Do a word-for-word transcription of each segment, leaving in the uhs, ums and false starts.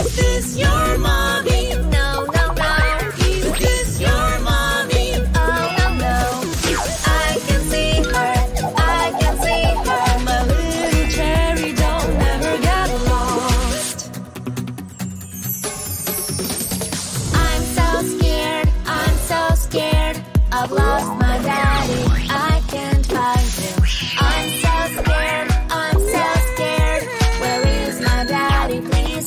Is this your mommy? No, no, no. Is this your mommy? Oh, no, no. I can see her, I can see her. My little cherry doll never got lost. I'm so scared, I'm so scared. I've lost my daddy, I can't find him. I'm so scared, I'm so scared. Where is my daddy? Please help.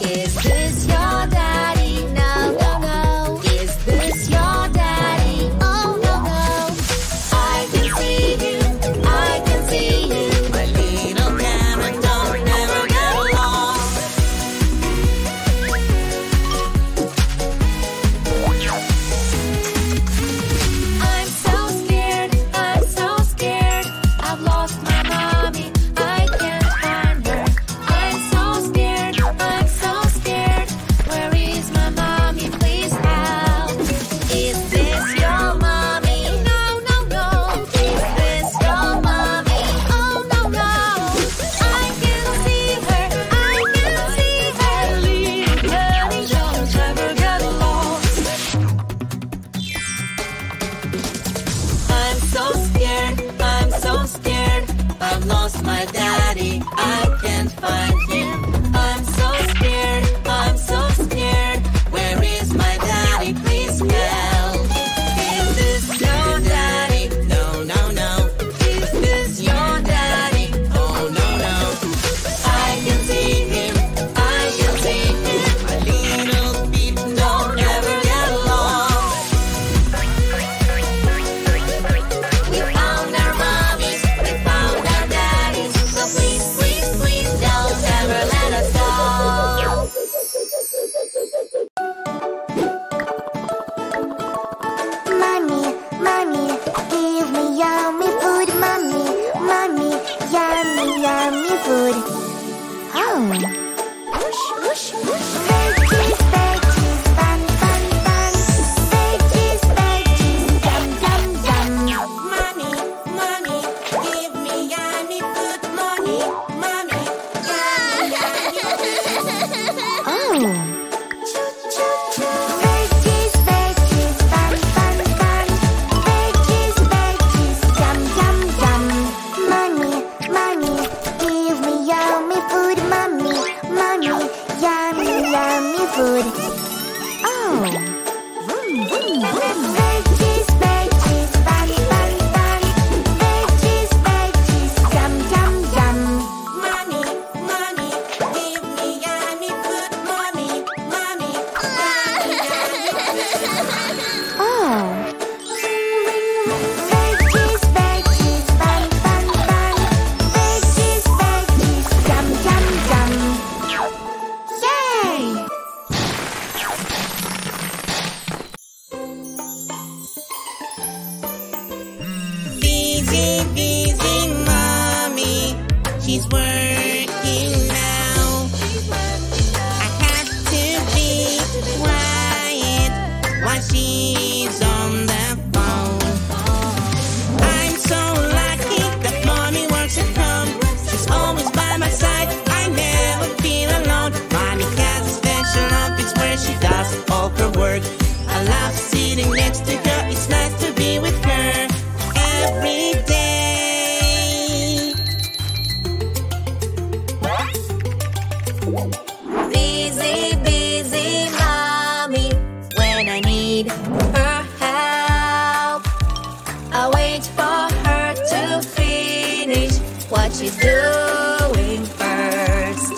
Is this your daddy? No, no, no. Is this your daddy? Oh, no, no. I can see you, I can see you. My little cherry doll never got lost. I'm so scared, I'm so scared. I've lost my mommy, I can't find her. I'm so scared, I'm so scared. Where is my mommy? Please help. Is this your mommy? No, no, no. Is this your mommy? Oh, no, no. I can see her, I can see her. Little Daddy Jones never got lost. I'm so scared, I'm so scared. I've lost my daddy, I can't find him. I'm so scared, I'm so scared. Where is my daddy? Please help. Is this your daddy? No, no, no. Is this your daddy? Oh, no, no. I can see him, I can see him. My little people don't never get lost. We found our mommies, we found our daddies. So please, please, please don't ever let us go. Mommy, mommy, give me yummy food. Mommy, mommy, yummy, yummy food. Oh. Veggies, veggies, bun, bun, bun. Veggies, veggies, yum, yum, yum. Mommy, mommy, give me yummy food. Mommy, mommy, yummy, yummy food. Oh. Veggies, veggies, bun, bun, bun. Veggies, veggies, yum, yum, yum. Mommy, mommy, give me yummy food. Mommy, mommy, yummy, yummy food. Oh. Veggies, veggies, bun, bun, bun. Veggies, veggies, yum, yum, yum. Mommy, mommy, give me yummy food. Mommy, mommy, yummy, yummy food. Oh. Veggies, veggies, bun, bun, bun. Veggies, veggies, yum, yum, yum. Yay! Busy, busy mommy. She's working now. I have to be quiet while she's on the phone. I'm so lucky that mommy works at home. She's always by my side. I never feel alone. Mommy has a special office where she does all her work. I love sitting next to her. It's nice to be with her every day. Busy, busy mommy. When I need her help, I wait for her to finish what she's doing first.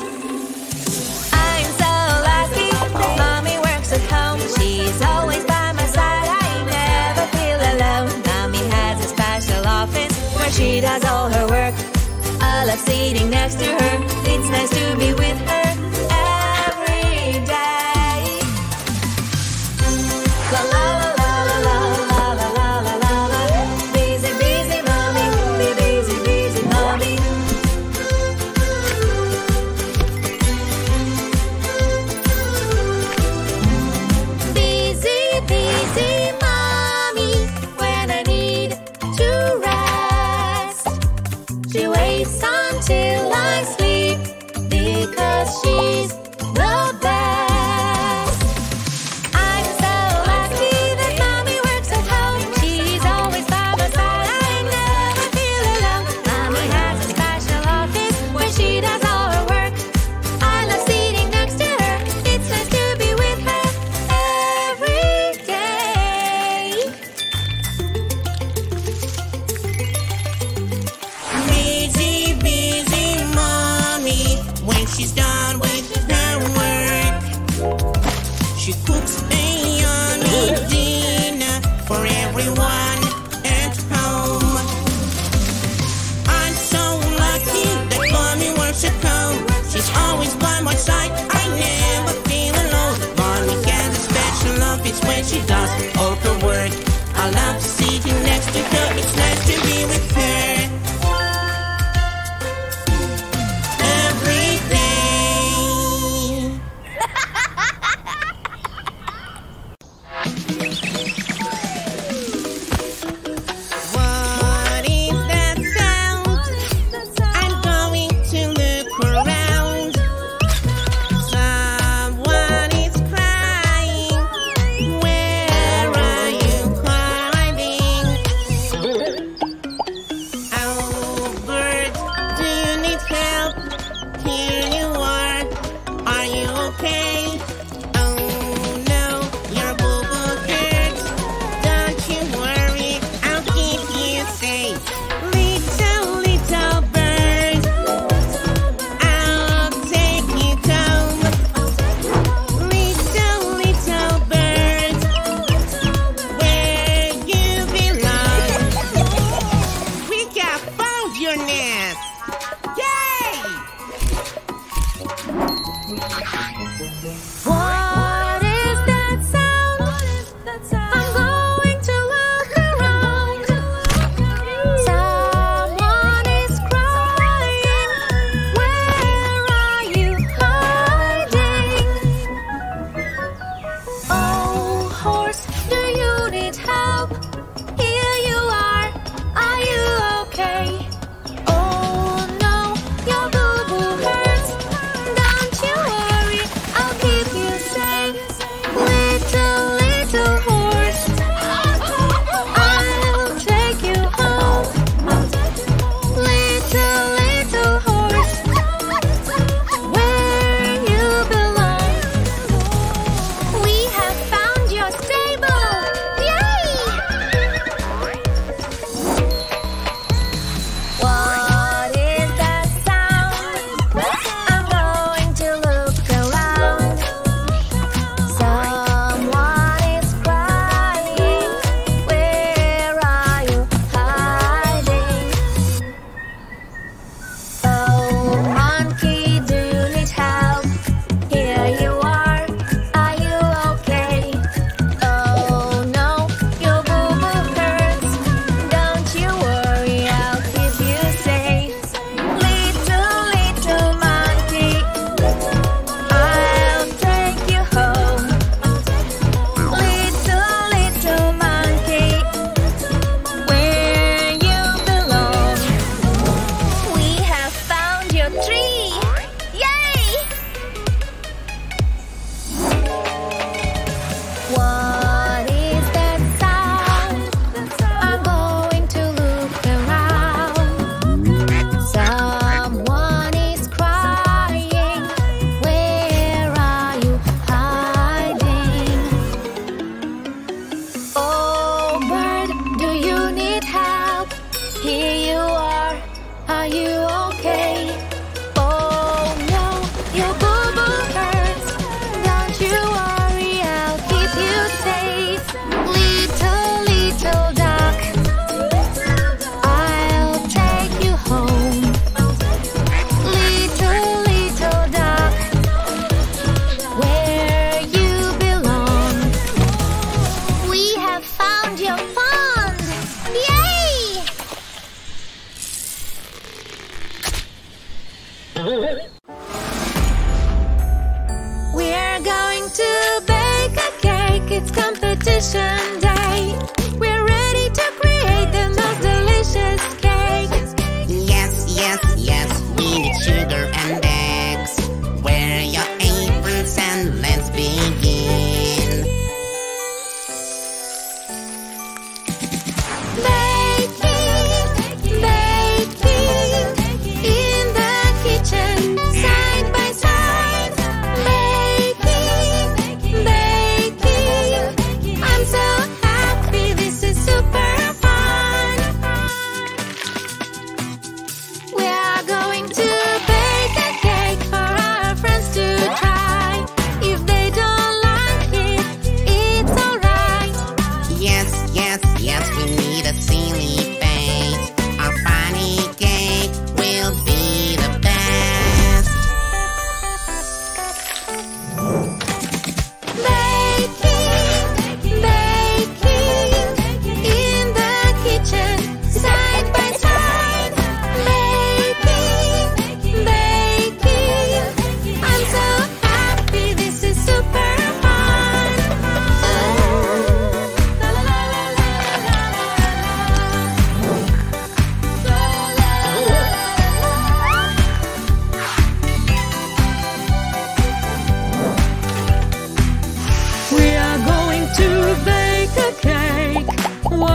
I'm so lucky that mommy works at home. She's always by my side. I never feel alone. Mommy has a special office where she does all her work. I love sitting next to her. It's nice to be with her every day. La la la la la la la la la la la. Busy, busy mommy, busy, busy mommy. Busy, busy mommy. When I need to rest, she waits until I sleep because she's good dinner for everyone at home. I'm so lucky that Mommy works at home. She's always by my side, I never feel alone. Mommy gets a special love, it's when she does all her work. I love sitting next to her, it's nice to be with her. So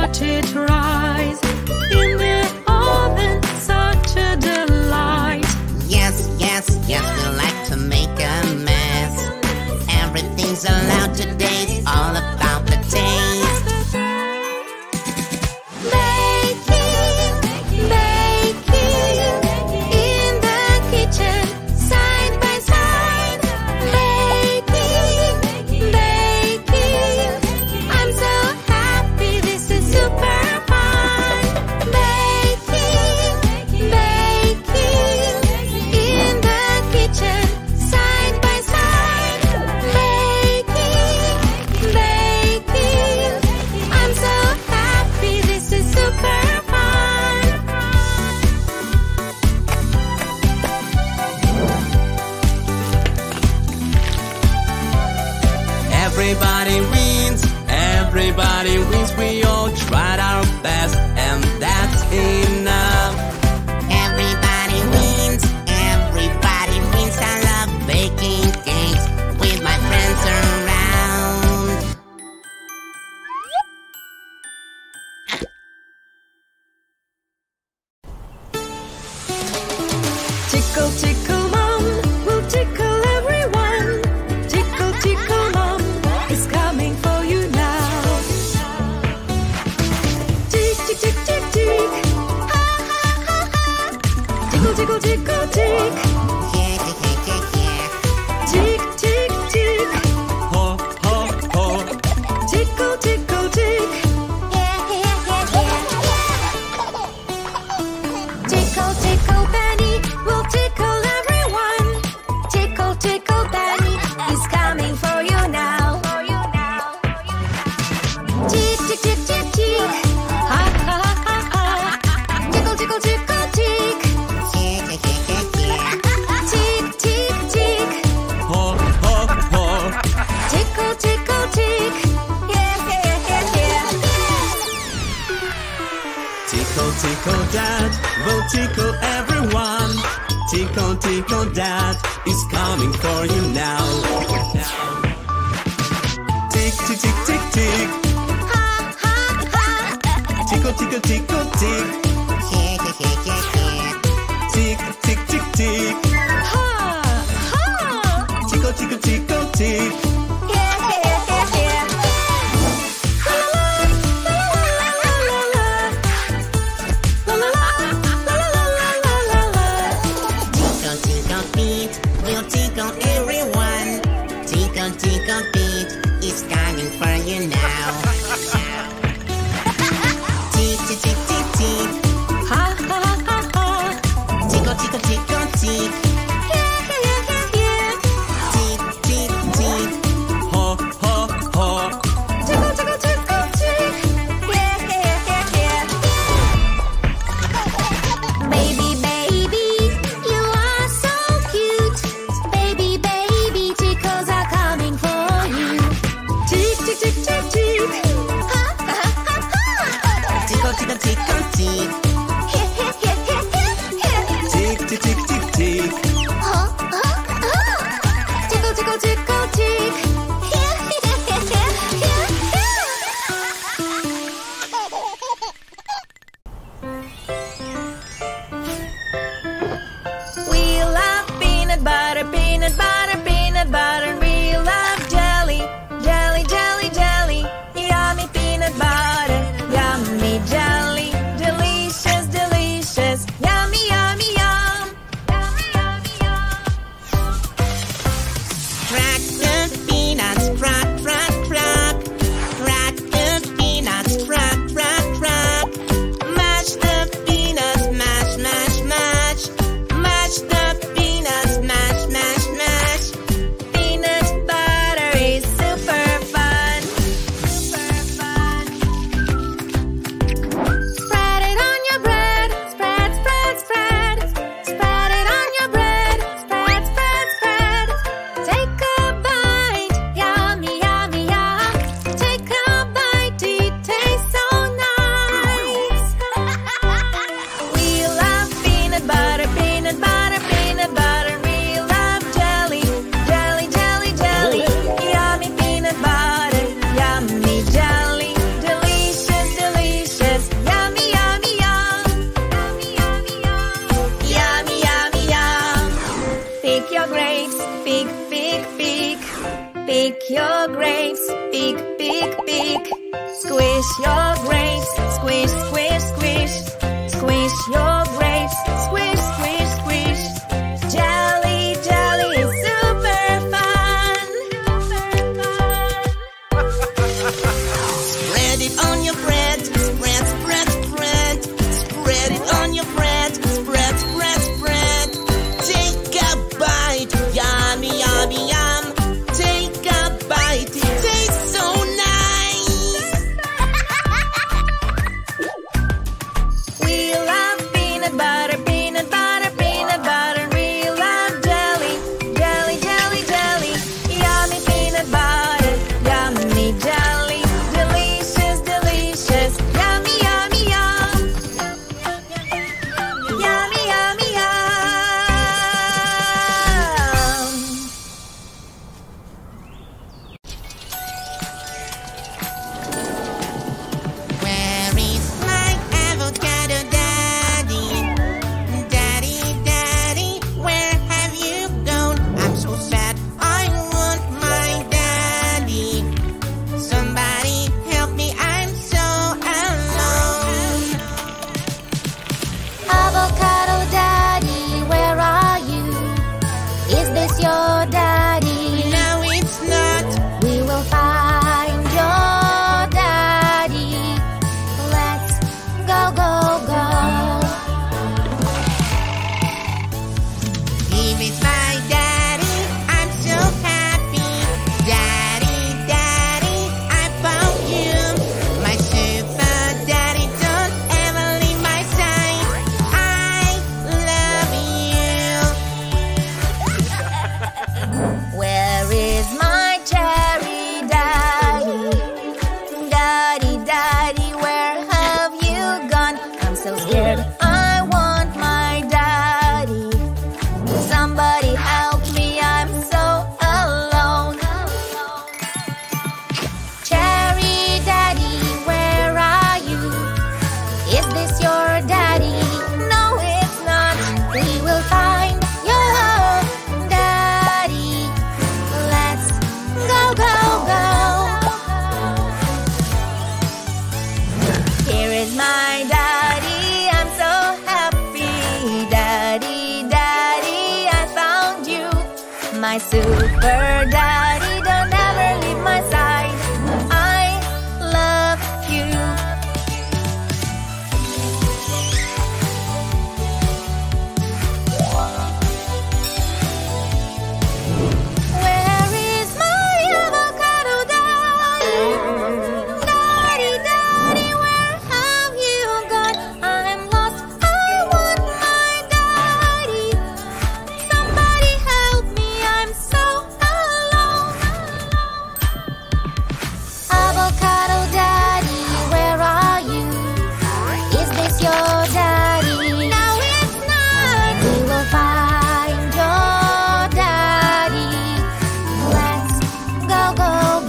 watch it rise in the oven, such a delight. Yes, yes, yes, we like to make a mess. Everything's allowed today, it's all about the taste. Everybody wins, everybody wins, we all tried our best, and that's enough. Everybody wins, everybody wins, I love baking cakes with my friends around. Tickle, tickle, mom, we'll tickle. Tickle, tickle, tick. Yeah, yeah, yeah, yeah. Tick, tick, tick. Ho, ho, ho. Tickle, tickle, tick. Yeah, yeah, yeah, yeah, yeah. Tickle, tickle, Benny, we'll tickle everyone. Tickle, tickle, Benny is coming for you now. For you now. Tick, tick, tick, tick, tick. Ha, ha, ha, ha. Tickle, tickle, tickle. Tickle Dad, we'll tickle everyone. Tickle, tickle Dad is coming for you now. Tick, tick, tick, tick, tick. Ha, ha, ha. Tickle, tickle, tickle, tick. Yeah, yeah, yeah, yeah, yeah. Tick, tick, tick, tick. Ha, ha. Tickle, tickle, tickle, tick. Tick, tick, tick, tick, tick. Ha, ha, ha, ha. Tickle, tickle. big, big. Squish your grapes, squish, squish, squish. Squish your grapes, squish, squish, squish. Jelly, jelly is super fun. Spread it on your bread, spread, spread, spread. Spread it on your bread, spread, spread, spread. Take a bite, yummy, yummy, yum. Take a bite, it tastes so nice. We love peanut butter, peanut butter, peanut butter. We love jelly, jelly, jelly, jelly. Yummy peanut butter, yummy jelly. Delicious, delicious, yummy, yummy, yum. Yummy, yummy, yum. Where is my avocado daddy? Daddy, daddy, where have you gone? I'm so sad, I want my daddy. Somebody help me, I'm so alone. Avocado daddy, where are you? Is this your daddy? No, it's not. We will find your daddy. Let's go, go,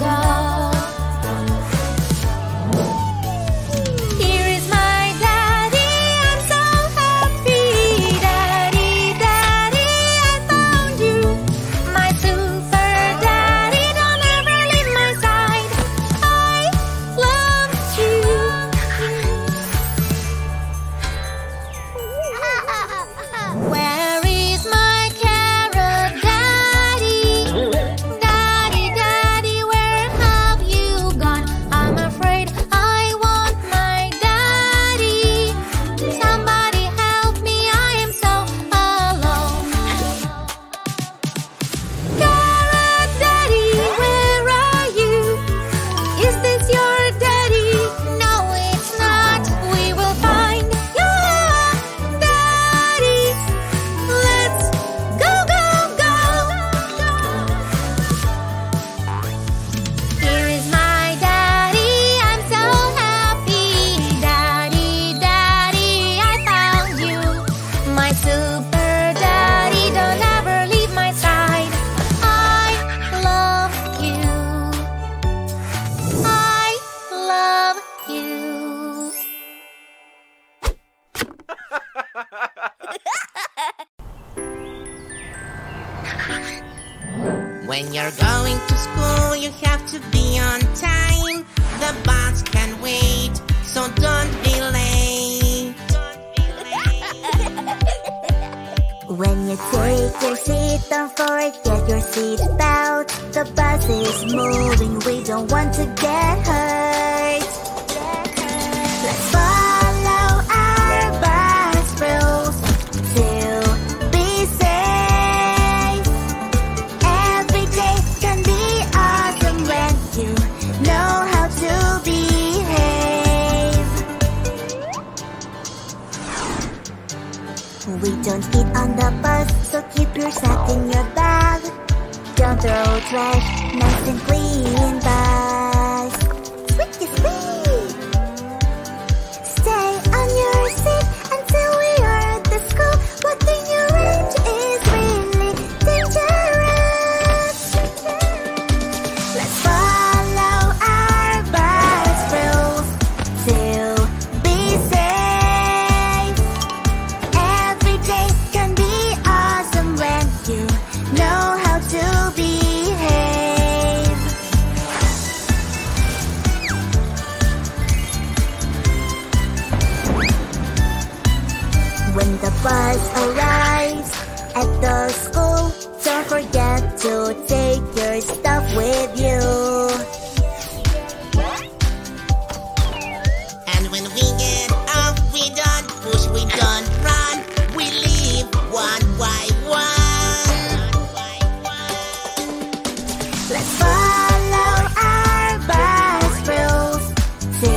go. Here is my daddy, I'm so happy. Daddy, daddy, I found you. My super daddy, don't ever leave my side. I love you. Where is my cherry daddy? Daddy, daddy, where have you gone? I'm so scared. I want my daddy. Somebody help me, I'm so alone. Cherry daddy, where are you? Is this your daddy? No, it's not. We will find your daddy. Let's go, go, go. Here is my daddy, I'm so happy. Daddy, daddy, I found you. My super daddy, don't ever leave my side. I love you. Where is my avocado daddy? Daddy, daddy, where have you gone? I'm lost, I want my daddy. Somebody help me, I'm so alone. Avocado daddy, where are you? Is this your daddy? No, it's not. We will find your daddy. Let's go, go, go. Here is my daddy, I'm so happy. Daddy, daddy, I found you. My super daddy, don't ever leave my side. I love you. Where is my carrot daddy? Daddy, daddy, where have you gone? I'm afraid I want my daddy. Somebody help me, I am so alone. Carrot daddy, where are you? Is this your daddy? No, it's not. We will find your daddy. Let's go, go, go. Here is my daddy, I'm so happy. Daddy, daddy, I found you. My super daddy, don't ever leave my side. I love you. I love you. When you're going to school, you have to be on time. Don't forget your seatbelt. The bus is moving, we don't want to get hurt. Let's follow our bus rules to be safe. Every day can be awesome when you know how to behave. We don't eat on the bus, so keep your sack in your bag. Don't throw trash, nice and clean bus. Squeaky squeak! Stay on your seat until we are at the school. What do you reach is really dangerous. Let's follow our bus rules to be safe. Every day can be awesome when you know how to bus arrives at the school. Don't forget to take your stuff with you. And when we get up, we don't push, we don't run. We leave one by one. Let's follow our bus rules to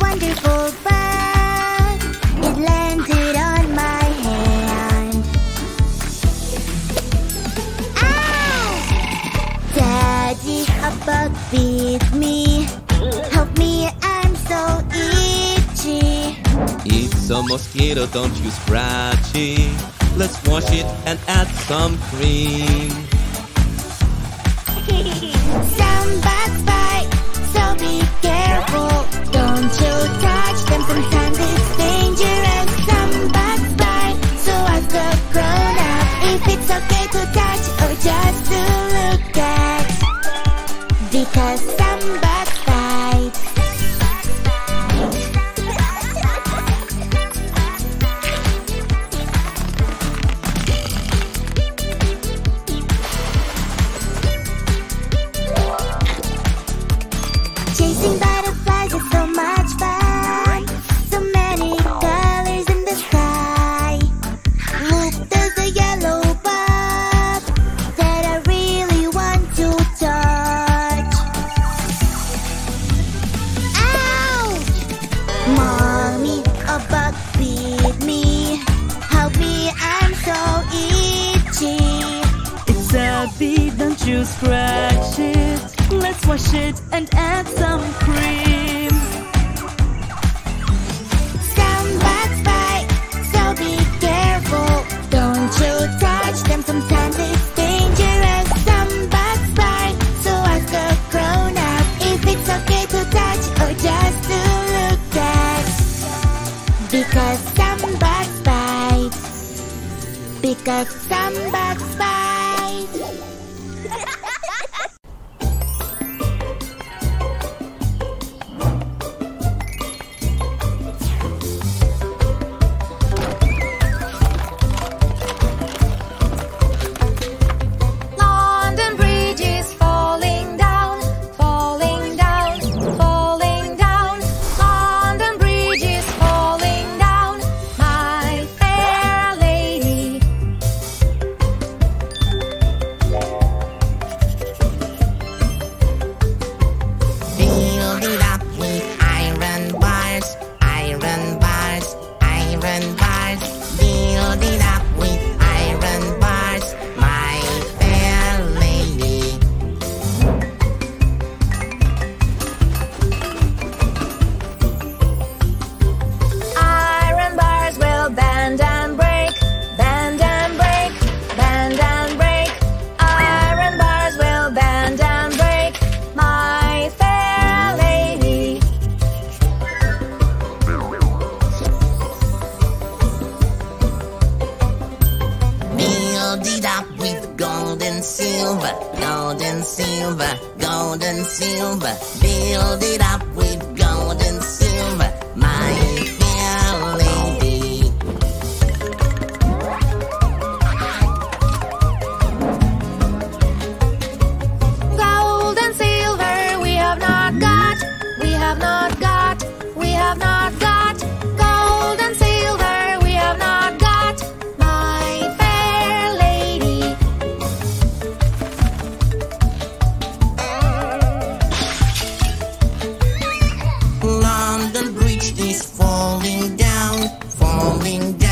wonderful bus. It landed on my hand. Ow! Daddy, a bug bit me. Help me, I'm so itchy. It's a mosquito, don't you scratch it. Let's wash it and add some cream. Some bugs bite, so be careful. Don't you touch them, sometimes it's dangerous. Some bugs bite, so ask a grown-up if it's okay to touch or just to look at. Because some bugs bite. Scratch it, let's wash it and add some cream. Some bugs bite, so be careful. Don't you touch them, sometimes it's dangerous. Some bugs bite, so ask a grown-up if it's okay to touch or just to look at. Because some bugs bite. Because some bugs bite. London Bridge is falling down, falling down, falling down. London Bridge is falling down, my fair lady. gold and silver, gold and silver, gold and silver. Build it up with gold and silver, my fair lady. Gold and silver we have not got, we have not got, we have not got. Gold and silver we have not got, my fair lady. London Bridge is falling down, falling down.